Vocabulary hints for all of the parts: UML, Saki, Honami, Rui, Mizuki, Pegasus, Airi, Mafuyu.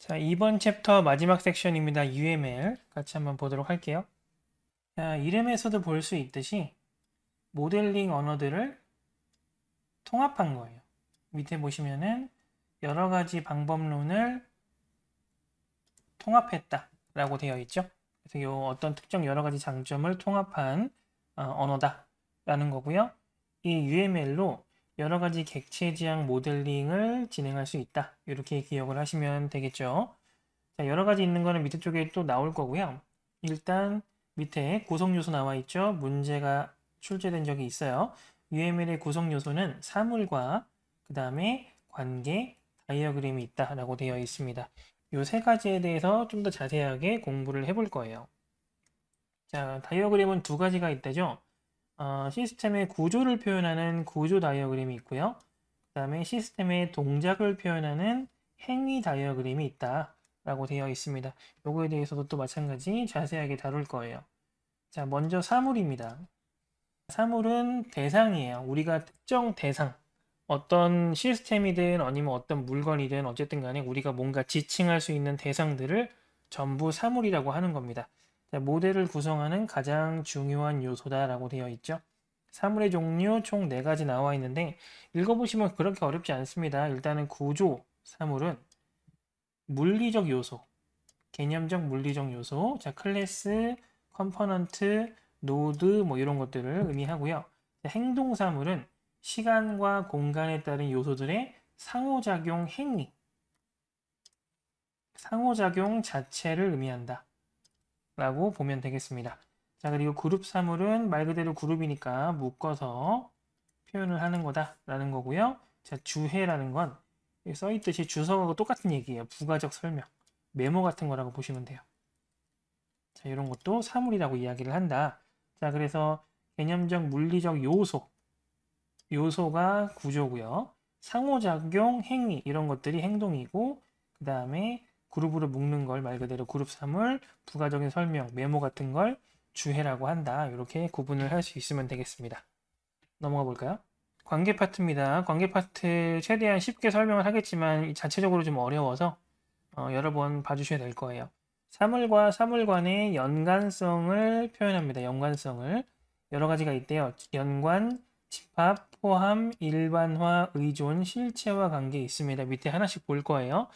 자, 이번 챕터 마지막 섹션입니다. UML 같이 한번 보도록 할게요. 자, 이름에서도 볼 수 있듯이 모델링 언어들을 통합한 거예요. 밑에 보시면은 여러 가지 방법론을 통합했다 라고 되어 있죠. 그래서 요 어떤 특정 여러 가지 장점을 통합한 언어다 라는 거고요. 이 UML로 여러 가지 객체 지향 모델링을 진행할 수 있다. 이렇게 기억을 하시면 되겠죠. 자, 여러 가지 있는 거는 밑에 쪽에 또 나올 거고요. 일단 밑에 구성 요소 나와 있죠. 문제가 출제된 적이 있어요. UML의 구성 요소는 사물과 그 다음에 관계, 다이어그램이 있다라고 되어 있습니다. 이 세 가지에 대해서 좀 더 자세하게 공부를 해볼 거예요. 자, 다이어그램은 두 가지가 있다죠. 시스템의 구조를 표현하는 구조 다이어그램이 있고요. 그 다음에 시스템의 동작을 표현하는 행위 다이어그램이 있다 라고 되어 있습니다. 요거에 대해서도 또 마찬가지 자세하게 다룰 거예요. 자, 먼저 사물입니다. 사물은 대상이에요. 우리가 특정 대상, 어떤 시스템이든 아니면 어떤 물건이든 어쨌든 간에 우리가 뭔가 지칭할 수 있는 대상들을 전부 사물이라고 하는 겁니다. 자, 모델을 구성하는 가장 중요한 요소다라고 되어 있죠. 사물의 종류 총 4가지 나와 있는데 읽어보시면 그렇게 어렵지 않습니다. 일단은 구조, 사물은 물리적 요소, 개념적 물리적 요소, 자, 클래스, 컴포넌트, 노드 뭐 이런 것들을 의미하고요. 자, 행동 사물은 시간과 공간에 따른 요소들의 상호작용 행위, 상호작용 자체를 의미한다 라고 보면 되겠습니다. 자, 그리고 그룹 사물은 말 그대로 그룹이니까 묶어서 표현을 하는 거다 라는 거고요. 자, 주해라는 건 써있듯이 주석하고 똑같은 얘기예요. 부가적 설명, 메모 같은 거라고 보시면 돼요. 자, 이런 것도 사물이라고 이야기를 한다. 자, 그래서 개념적 물리적 요소가 구조고요. 상호작용 행위 이런 것들이 행동이고, 그 다음에 그룹으로 묶는 걸 말 그대로 그룹 사물, 부가적인 설명, 메모 같은 걸 주해라고 한다. 이렇게 구분을 할 수 있으면 되겠습니다. 넘어가 볼까요? 관계 파트입니다. 관계 파트 최대한 쉽게 설명을 하겠지만 자체적으로 좀 어려워서 여러 번 봐주셔야 될 거예요. 사물과 사물 간의 연관성을 표현합니다. 연관성을 여러 가지가 있대요. 연관, 집합, 포함, 일반화, 의존, 실체와 관계 있습니다. 밑에 하나씩 볼 거예요.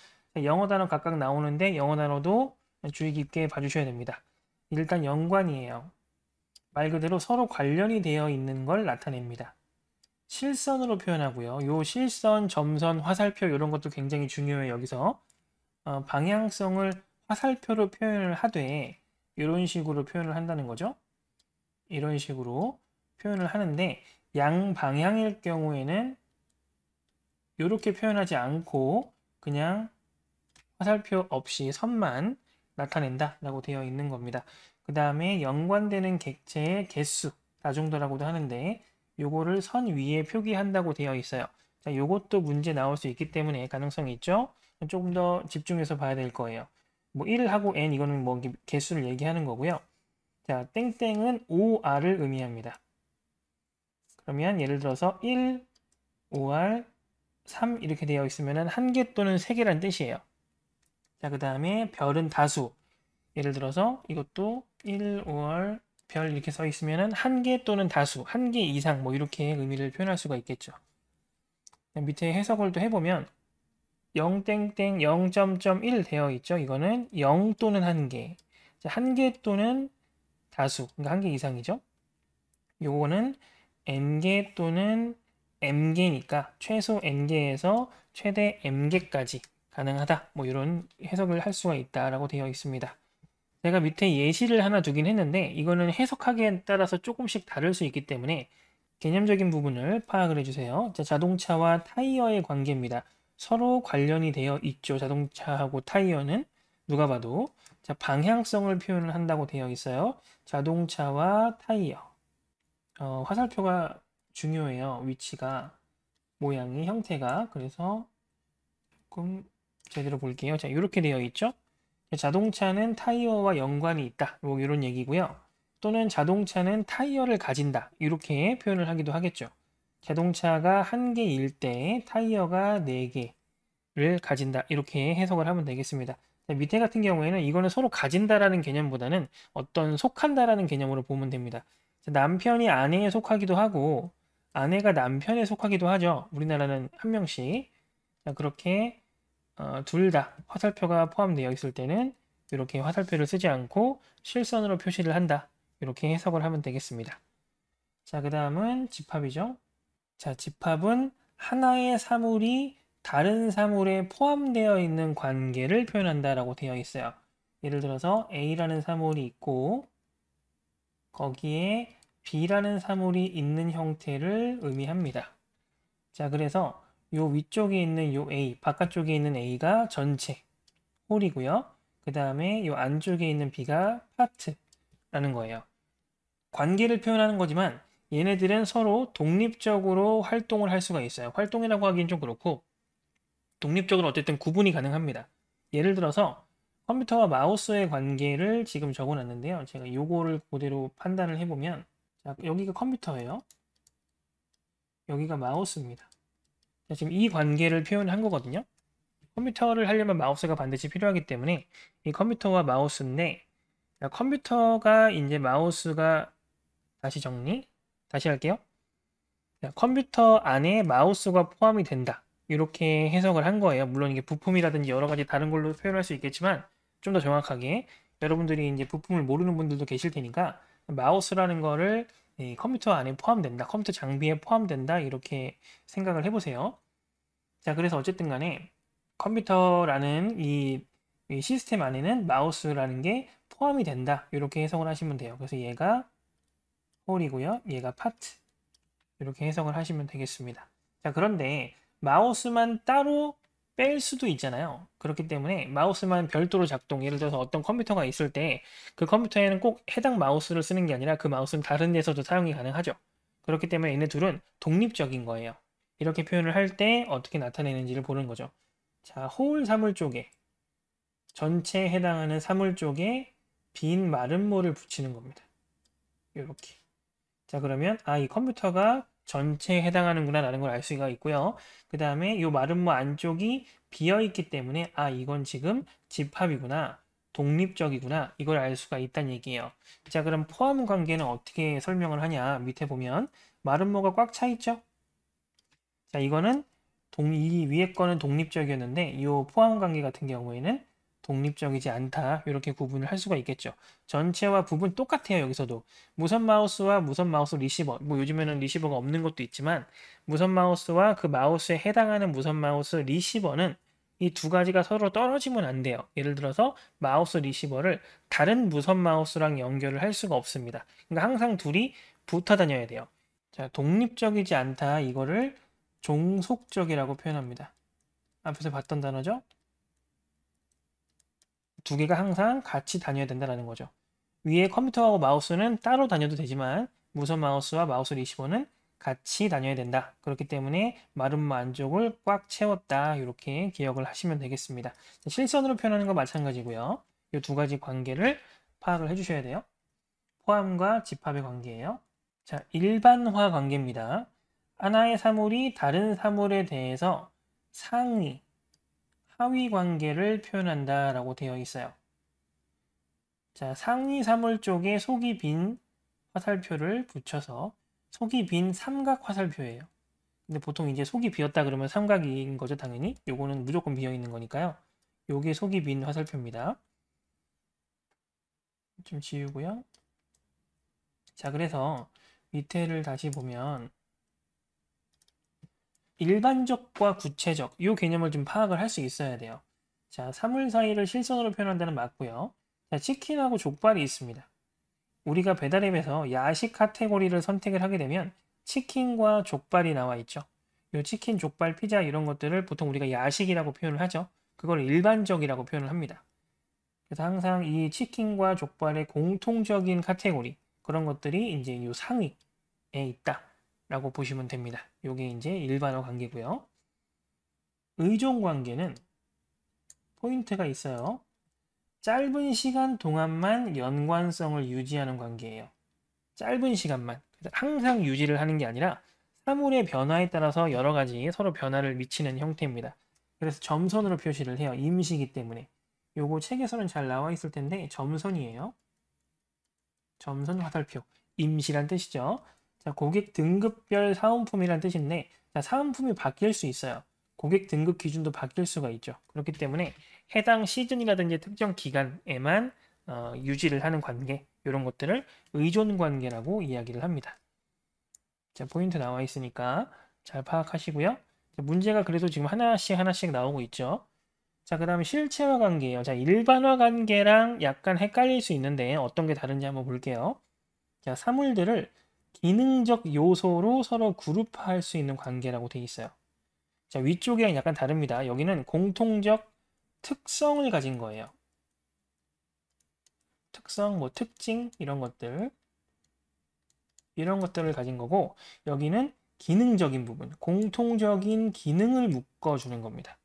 영어 단어 각각 나오는데 영어 단어도 주의 깊게 봐주셔야 됩니다. 일단 연관이에요. 말 그대로 서로 관련이 되어 있는 걸 나타냅니다. 실선으로 표현하고요. 요 실선, 점선, 화살표 이런 것도 굉장히 중요해요. 여기서 방향성을 화살표로 표현을 하되 이런 식으로 표현을 한다는 거죠. 이런 식으로 표현을 하는데 양방향일 경우에는 이렇게 표현하지 않고 그냥 화살표 없이 선만 나타낸다 라고 되어 있는 겁니다. 그 다음에 연관되는 객체의 개수, 다중도라고도 하는데 요거를 선 위에 표기한다고 되어 있어요. 자, 요것도 문제 나올 수 있기 때문에 가능성이 있죠. 조금 더 집중해서 봐야 될 거예요. 뭐 1하고 n 이거는 뭐 개수를 얘기하는 거고요. 자, 땡땡은 OR을 의미합니다. 그러면 예를 들어서 1, OR, 3 이렇게 되어 있으면 1개 또는 3개란 뜻이에요. 자, 그 다음에 별은 다수. 예를 들어서 이것도 1, 5월, 별 이렇게 써 있으면 1개 또는 다수, 1개 이상 뭐 이렇게 의미를 표현할 수가 있겠죠. 밑에 해석을 또 해보면 0땡땡 0.1 되어 있죠. 이거는 0 또는 1개. 자, 1개 또는 다수, 그러니까 1개 이상이죠. 요거는 n개 또는 m개니까 최소 n개에서 최대 m개까지 가능하다 뭐 이런 해석을 할 수가 있다라고 되어 있습니다. 제가 밑에 예시를 하나 두긴 했는데 이거는 해석하기에 따라서 조금씩 다를 수 있기 때문에 개념적인 부분을 파악을 해주세요. 자, 자동차와 타이어의 관계입니다. 서로 관련이 되어 있죠. 자동차하고 타이어는 누가 봐도. 자, 방향성을 표현을 한다고 되어 있어요. 자동차와 타이어, 화살표가 중요해요. 위치가, 모양이, 형태가. 그래서 조금 제대로 볼게요. 자, 이렇게 되어 있죠. 자동차는 타이어와 연관이 있다 뭐 이런 얘기고요. 또는 자동차는 타이어를 가진다 이렇게 표현을 하기도 하겠죠. 자동차가 1개일 때 타이어가 4개, 를 가진다, 이렇게 해석을 하면 되겠습니다. 밑에 같은 경우에는 이거는 서로 가진다라는 개념보다는 어떤 속한다라는 개념으로 보면 됩니다. 남편이 아내에 속하기도 하고 아내가 남편에 속하기도 하죠. 우리나라는 한 명씩. 그렇게 둘 다 화살표가 포함되어 있을 때는 이렇게 화살표를 쓰지 않고 실선으로 표시를 한다, 이렇게 해석을 하면 되겠습니다. 자, 그 다음은 집합이죠. 자, 집합은 하나의 사물이 다른 사물에 포함되어 있는 관계를 표현한다라고 되어 있어요. 예를 들어서 A라는 사물이 있고 거기에 B라는 사물이 있는 형태를 의미합니다. 자, 그래서 요 위쪽에 있는 요 A, 바깥쪽에 있는 A가 전체, 홀이고요. 그 다음에 요 안쪽에 있는 B가 파트라는 거예요. 관계를 표현하는 거지만 얘네들은 서로 독립적으로 활동을 할 수가 있어요. 활동이라고 하기엔 좀 그렇고 독립적으로 어쨌든 구분이 가능합니다. 예를 들어서 컴퓨터와 마우스의 관계를 지금 적어놨는데요. 제가 요거를 그대로 판단을 해보면, 자, 여기가 컴퓨터예요. 여기가 마우스입니다. 자, 지금 이 관계를 표현한 거거든요. 컴퓨터를 하려면 마우스가 반드시 필요하기 때문에 이 컴퓨터와 마우스인데, 자, 컴퓨터가 이제 마우스가, 다시 할게요. 자, 컴퓨터 안에 마우스가 포함이 된다, 이렇게 해석을 한 거예요. 물론 이게 부품이라든지 여러 가지 다른 걸로 표현할 수 있겠지만 좀 더 정확하게, 여러분들이 이제 부품을 모르는 분들도 계실 테니까 마우스라는 거를 컴퓨터 안에 포함된다, 컴퓨터 장비에 포함된다, 이렇게 생각을 해보세요. 자, 그래서 어쨌든 간에 컴퓨터라는 이 시스템 안에는 마우스라는 게 포함이 된다, 이렇게 해석을 하시면 돼요. 그래서 얘가 홀이고요, 얘가 파트, 이렇게 해석을 하시면 되겠습니다. 자, 그런데 마우스만 따로 뺄 수도 있잖아요. 그렇기 때문에 마우스만 별도로 작동, 예를 들어서 어떤 컴퓨터가 있을 때 그 컴퓨터에는 꼭 해당 마우스를 쓰는 게 아니라 그 마우스는 다른 데서도 사용이 가능하죠. 그렇기 때문에 얘네 둘은 독립적인 거예요. 이렇게 표현을 할 때 어떻게 나타내는지를 보는 거죠. 자, 홀 사물 쪽에, 전체에 해당하는 사물 쪽에 빈 마름모를 붙이는 겁니다. 이렇게. 자, 그러면 아, 이 컴퓨터가 전체에 해당하는구나 라는 걸 알 수가 있고요. 그 다음에 이 마름모 안쪽이 비어있기 때문에 아, 이건 지금 집합이구나, 독립적이구나, 이걸 알 수가 있다는 얘기예요. 자, 그럼 포함 관계는 어떻게 설명을 하냐, 밑에 보면 마름모가 꽉 차 있죠. 자, 이거는 이 위에 거는 독립적이었는데 이 포함 관계 같은 경우에는 독립적이지 않다, 이렇게 구분을 할 수가 있겠죠. 전체와 부분 똑같아요. 여기서도 무선 마우스와 무선 마우스 리시버, 뭐 요즘에는 리시버가 없는 것도 있지만 무선 마우스와 그 마우스에 해당하는 무선 마우스 리시버는 이 두 가지가 서로 떨어지면 안 돼요. 예를 들어서 마우스 리시버를 다른 무선 마우스랑 연결을 할 수가 없습니다. 그러니까 항상 둘이 붙어 다녀야 돼요. 자, 독립적이지 않다, 이거를 종속적이라고 표현합니다. 앞에서 봤던 단어죠. 두 개가 항상 같이 다녀야 된다는 거죠. 위에 컴퓨터하고 마우스는 따로 다녀도 되지만 무선 마우스와 마우스 리시버는 같이 다녀야 된다. 그렇기 때문에 마름모 안쪽을 꽉 채웠다, 이렇게 기억을 하시면 되겠습니다. 실선으로 표현하는 거 마찬가지고요. 이 두 가지 관계를 파악을 해주셔야 돼요. 포함과 집합의 관계예요. 자, 일반화 관계입니다. 하나의 사물이 다른 사물에 대해서 상위, 하위 관계를 표현한다 라고 되어 있어요. 자, 상위 사물 쪽에 속이 빈 화살표를 붙여서, 속이 빈 삼각 화살표예요. 근데 보통 이제 속이 비었다 그러면 삼각인 거죠, 당연히. 요거는 무조건 비어 있는 거니까요. 요게 속이 빈 화살표입니다. 좀 지우고요. 자, 그래서 밑에를 다시 보면 일반적과 구체적, 이 개념을 좀 파악을 할 수 있어야 돼요. 자, 사물 사이를 실선으로 표현한다는 맞고요. 자, 치킨하고 족발이 있습니다. 우리가 배달앱에서 야식 카테고리를 선택을 하게 되면 치킨과 족발이 나와 있죠. 이 치킨, 족발, 피자 이런 것들을 보통 우리가 야식이라고 표현을 하죠. 그걸 일반적이라고 표현을 합니다. 그래서 항상 이 치킨과 족발의 공통적인 카테고리, 그런 것들이 이제 이 상위에 있다 라고 보시면 됩니다. 요게 이제 일반화 관계고요. 의존 관계는 포인트가 있어요. 짧은 시간 동안만 연관성을 유지하는 관계예요. 짧은 시간만. 항상 유지를 하는 게 아니라 사물의 변화에 따라서 여러 가지 서로 변화를 미치는 형태입니다. 그래서 점선으로 표시를 해요. 임시이기 때문에. 요거 책에서는 잘 나와 있을 텐데 점선이에요. 점선 화살표. 임시란 뜻이죠. 자, 고객 등급별 사은품이란 뜻인데, 자, 사은품이 바뀔 수 있어요. 고객 등급 기준도 바뀔 수가 있죠. 그렇기 때문에 해당 시즌이라든지 특정 기간에만 유지를 하는 관계, 이런 것들을 의존관계라고 이야기를 합니다. 자, 포인트 나와 있으니까 잘 파악하시고요. 자, 문제가 그래도 지금 하나씩 하나씩 나오고 있죠. 자, 그 다음에 실체화 관계예요. 자, 일반화 관계랑 약간 헷갈릴 수 있는데 어떤 게 다른지 한번 볼게요. 자, 사물들을 기능적 요소로 서로 그룹화할 수 있는 관계라고 되어 있어요. 자, 위쪽이랑 약간 다릅니다. 여기는 공통적 특성을 가진 거예요. 특성, 뭐 특징 이런 것들을 가진 거고, 여기는 기능적인 부분, 공통적인 기능을 묶어주는 겁니다.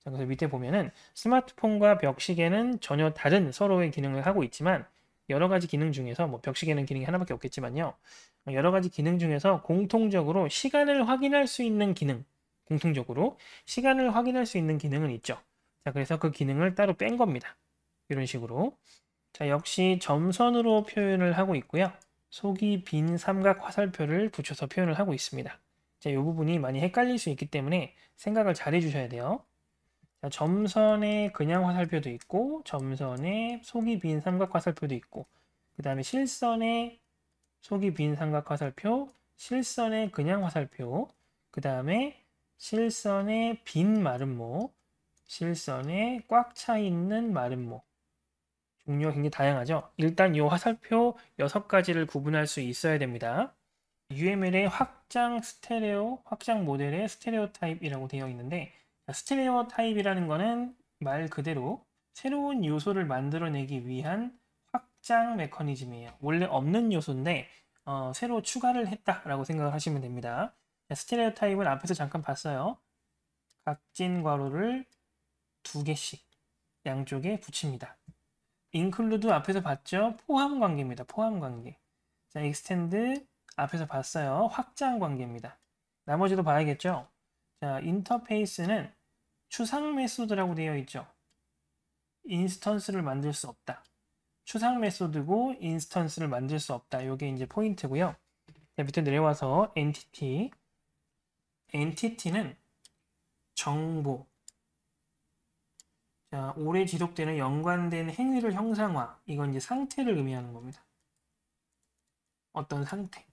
자, 그래서 밑에 보면은 스마트폰과 벽시계는 전혀 다른 서로의 기능을 하고 있지만, 여러 가지 기능 중에서, 뭐 벽시계는 기능이 하나밖에 없겠지만요, 여러 가지 기능 중에서 공통적으로 시간을 확인할 수 있는 기능, 기능은 있죠. 자, 그래서 그 기능을 따로 뺀 겁니다. 이런 식으로. 자, 역시 점선으로 표현을 하고 있고요. 속이 빈 삼각 화살표를 붙여서 표현을 하고 있습니다. 자, 이 부분이 많이 헷갈릴 수 있기 때문에 생각을 잘 해주셔야 돼요. 자, 점선에 그냥 화살표도 있고, 점선에 속이 빈 삼각 화살표도 있고, 그 다음에 실선에 속이 빈 삼각 화살표, 실선에 그냥 화살표, 그 다음에 실선에 빈 마름모, 실선에 꽉 차 있는 마름모. 종류가 굉장히 다양하죠. 일단 이 화살표 6가지를 구분할 수 있어야 됩니다. UML의 확장 스테레오, 확장 모델의 스테레오 타입이라고 되어 있는데, 스테레오 타입이라는 거는 말 그대로 새로운 요소를 만들어내기 위한 확장 메커니즘이에요. 원래 없는 요소인데 새로 추가를 했다라고 생각을 하시면 됩니다. 스테레오 타입은 앞에서 잠깐 봤어요. 각진 괄호를 2개씩 양쪽에 붙입니다. include 앞에서 봤죠? 포함 관계입니다. 포함 관계. 자, extend 앞에서 봤어요. 확장 관계입니다. 나머지도 봐야겠죠? 자, 인터페이스는 추상 메소드라고 되어 있죠. 인스턴스를 만들 수 없다. 추상 메소드고 인스턴스를 만들 수 없다. 이게 이제 포인트고요. 자, 밑에 내려와서 entity. entity는 정보. 자, 오래 지속되는 연관된 행위를 형상화. 이건 이제 상태를 의미하는 겁니다. 어떤 상태.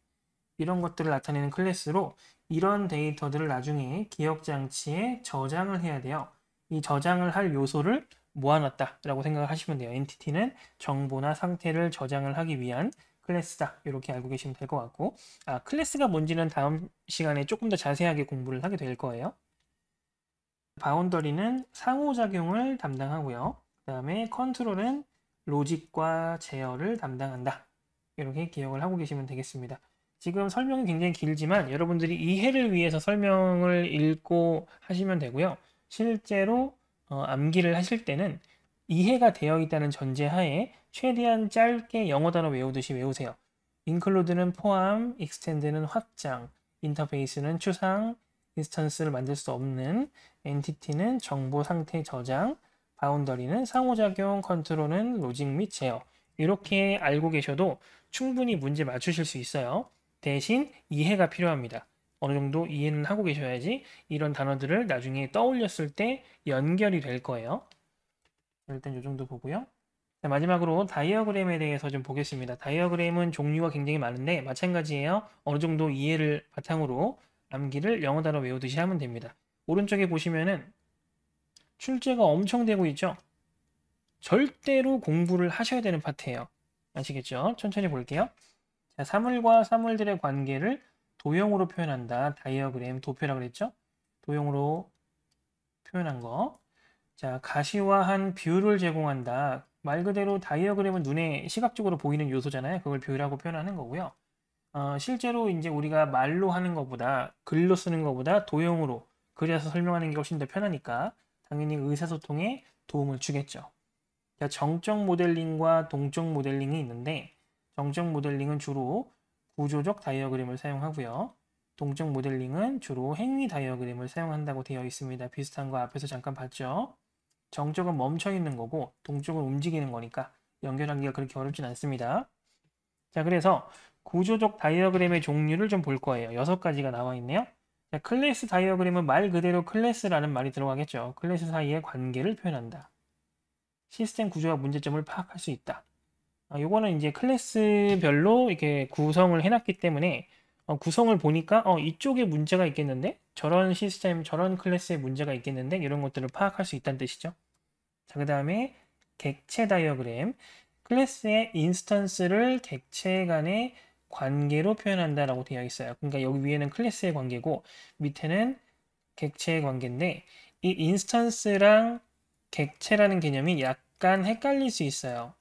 이런 것들을 나타내는 클래스로, 이런 데이터들을 나중에 기억장치에 저장을 해야 돼요. 이 저장을 할 요소를 모아놨다라고 생각을 하시면 돼요. 엔티티는 정보나 상태를 저장을 하기 위한 클래스다. 이렇게 알고 계시면 될 것 같고, 클래스가 뭔지는 다음 시간에 조금 더 자세하게 공부를 하게 될 거예요. 바운더리는 상호작용을 담당하고요. 그 다음에 컨트롤은 로직과 제어를 담당한다. 이렇게 기억을 하고 계시면 되겠습니다. 지금 설명이 굉장히 길지만 여러분들이 이해를 위해서 설명을 읽고 하시면 되고요. 실제로 암기를 하실 때는 이해가 되어 있다는 전제하에 최대한 짧게 영어 단어 외우듯이 외우세요. include는 포함, extend는 확장, 인터페이스는 추상, 인스턴스를 만들 수 없는, entity는 정보 상태 저장, 바운더리는 상호작용, 컨트롤은 로직 및 제어. 이렇게 알고 계셔도 충분히 문제 맞추실 수 있어요. 대신 이해가 필요합니다. 어느 정도 이해는 하고 계셔야지 이런 단어들을 나중에 떠올렸을 때 연결이 될 거예요. 일단 이 정도 보고요. 자, 마지막으로 다이어그램에 대해서 좀 보겠습니다. 다이어그램은 종류가 굉장히 많은데 마찬가지예요. 어느 정도 이해를 바탕으로 암기를 영어 단어 외우듯이 하면 됩니다. 오른쪽에 보시면은 출제가 엄청 되고 있죠. 절대로 공부를 하셔야 되는 파트예요. 아시겠죠? 천천히 볼게요. 자, 사물과 사물들의 관계를 도형으로 표현한다. 다이어그램, 도표라고 그랬죠? 도형으로 표현한 거. 자, 가시화한 뷰를 제공한다. 말 그대로 다이어그램은 눈에 시각적으로 보이는 요소잖아요. 그걸 뷰라고 표현하는 거고요. 실제로 이제 우리가 말로 하는 것보다, 글로 쓰는 것보다 도형으로 그려서 설명하는 게 훨씬 더 편하니까 당연히 의사소통에 도움을 주겠죠. 자, 정적 모델링과 동적 모델링이 있는데, 정적 모델링은 주로 구조적 다이어그램을 사용하고요. 동적 모델링은 주로 행위 다이어그램을 사용한다고 되어 있습니다. 비슷한 거 앞에서 잠깐 봤죠? 정적은 멈춰있는 거고 동적은 움직이는 거니까 연결하기가 그렇게 어렵진 않습니다. 자, 그래서 구조적 다이어그램의 종류를 좀 볼 거예요. 6가지가 나와 있네요. 자, 클래스 다이어그램은 말 그대로 클래스라는 말이 들어가겠죠. 클래스 사이의 관계를 표현한다. 시스템 구조와 문제점을 파악할 수 있다. 요거는 이제 클래스별로 이렇게 구성을 해놨기 때문에 구성을 보니까 이쪽에 문제가 있겠는데, 저런 시스템, 저런 클래스에 문제가 있겠는데, 이런 것들을 파악할 수 있다는 뜻이죠. 자, 그 다음에 객체 다이어그램. 클래스의 인스턴스를 객체 간의 관계로 표현한다라고 되어 있어요. 그러니까 여기 위에는 클래스의 관계고 밑에는 객체의 관계인데, 이 인스턴스랑 객체라는 개념이 약간 헷갈릴 수 있어요.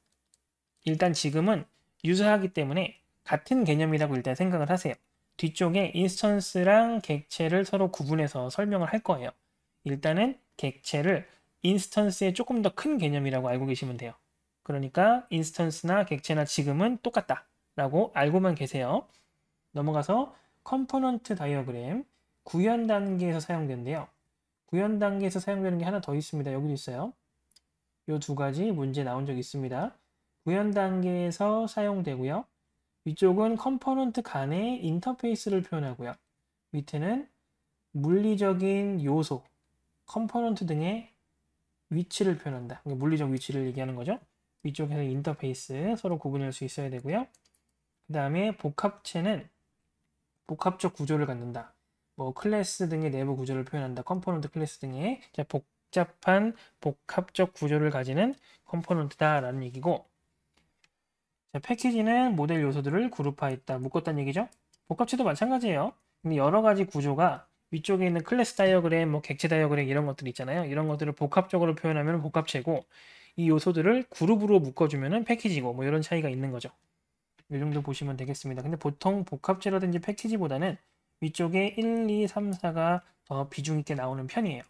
일단 지금은 유사하기 때문에 같은 개념이라고 일단 생각을 하세요. 뒤쪽에 인스턴스랑 객체를 서로 구분해서 설명을 할 거예요. 일단은 객체를 인스턴스의 조금 더 큰 개념이라고 알고 계시면 돼요. 그러니까 인스턴스나 객체나 지금은 똑같다 라고 알고만 계세요. 넘어가서 컴포넌트 다이어그램, 구현 단계에서 사용된대요. 구현 단계에서 사용되는 게 하나 더 있습니다. 여기도 있어요. 요 두 가지 문제 나온 적 있습니다. 구현 단계에서 사용되고요. 위쪽은 컴포넌트 간의 인터페이스를 표현하고요. 밑에는 물리적인 요소, 컴포넌트 등의 위치를 표현한다. 물리적 위치를 얘기하는 거죠. 위쪽에서 인터페이스 서로 구분할 수 있어야 되고요. 그 다음에 복합체는 복합적 구조를 갖는다. 뭐 클래스 등의 내부 구조를 표현한다. 컴포넌트 클래스 등의 복잡한 복합적 구조를 가지는 컴포넌트다라는 얘기고, 자, 패키지는 모델 요소들을 그룹화했다, 묶었다는 얘기죠. 복합체도 마찬가지예요. 근데 여러 가지 구조가 위쪽에 있는 클래스 다이어그램, 뭐 객체 다이어그램 이런 것들 있잖아요. 이런 것들을 복합적으로 표현하면 복합체고, 이 요소들을 그룹으로 묶어주면 패키지고, 뭐 이런 차이가 있는 거죠. 이 정도 보시면 되겠습니다. 근데 보통 복합체라든지 패키지보다는 위쪽에 1, 2, 3, 4가 더 비중 있게 나오는 편이에요.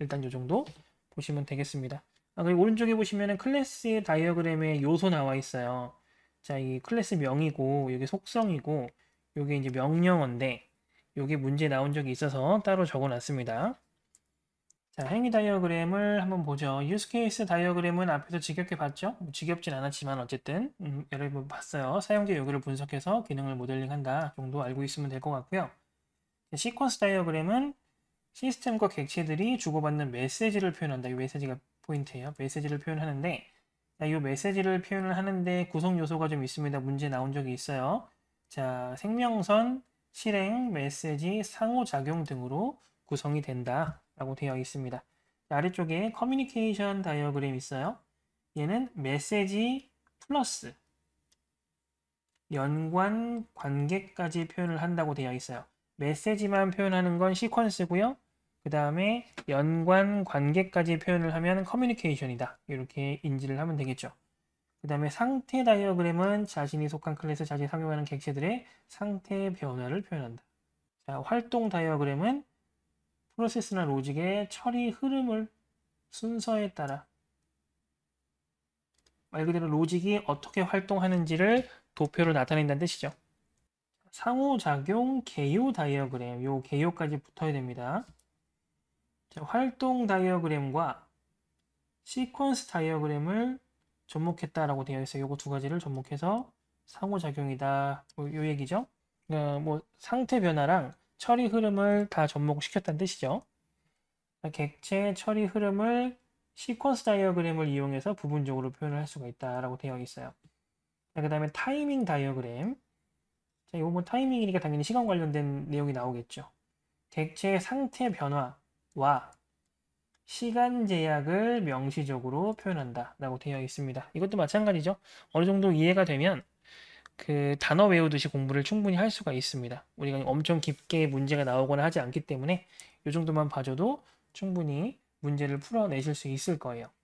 일단 이 정도 보시면 되겠습니다. 그리고 오른쪽에 보시면 클래스 다이어그램의 요소 나와 있어요. 자, 이 클래스 명이고, 이게 속성이고, 이게 이제 명령어인데, 이게 문제 나온 적이 있어서 따로 적어놨습니다. 자, 행위 다이어그램을 한번 보죠. 유스케이스 다이어그램은 앞에서 지겹게 봤죠? 지겹진 않았지만 어쨌든 여러분 봤어요. 사용자 요구를 분석해서 기능을 모델링한다 정도 알고 있으면 될 것 같고요. 시퀀스 다이어그램은 시스템과 객체들이 주고받는 메시지를 표현한다. 이 메시지가 포인트예요. 메시지를 표현하는데, 이 메시지를 표현을 하는데 구성 요소가 좀 있습니다. 문제 나온 적이 있어요. 자, 생명선, 실행, 메시지, 상호작용 등으로 구성이 된다 라고 되어 있습니다. 자, 아래쪽에 커뮤니케이션 다이어그램 있어요. 얘는 메시지 플러스 연관 관계까지 표현을 한다고 되어 있어요. 메시지만 표현하는 건 시퀀스고요. 그 다음에 연관 관계까지 표현을 하면 커뮤니케이션이다. 이렇게 인지를 하면 되겠죠. 그 다음에 상태 다이어그램은 자신이 속한 클래스, 자신이 상용하는 객체들의 상태 변화를 표현한다. 자, 활동 다이어그램은 프로세스나 로직의 처리 흐름을 순서에 따라, 말 그대로 로직이 어떻게 활동하는지를 도표로 나타낸다는 뜻이죠. 상호작용 개요 다이어그램, 요 개요까지 붙어야 됩니다. 자, 활동 다이어그램과 시퀀스 다이어그램을 접목했다라고 되어 있어요. 요거 두 가지를 접목해서 상호작용이다, 뭐 요 얘기죠. 그러니까 뭐 상태 변화랑 처리 흐름을 다 접목시켰다는 뜻이죠. 자, 객체 처리 흐름을 시퀀스 다이어그램을 이용해서 부분적으로 표현을 할 수가 있다라고 되어 있어요. 그 다음에 타이밍 다이어그램. 자, 요거 뭐 타이밍이니까 당연히 시간 관련된 내용이 나오겠죠. 객체의 상태 변화 와 시간 제약을 명시적으로 표현한다 라고 되어 있습니다. 이것도 마찬가지죠. 어느 정도 이해가 되면 그 단어 외우듯이 공부를 충분히 할 수가 있습니다. 우리가 엄청 깊게 문제가 나오거나 하지 않기 때문에 이 정도만 봐줘도 충분히 문제를 풀어내실 수 있을 거예요.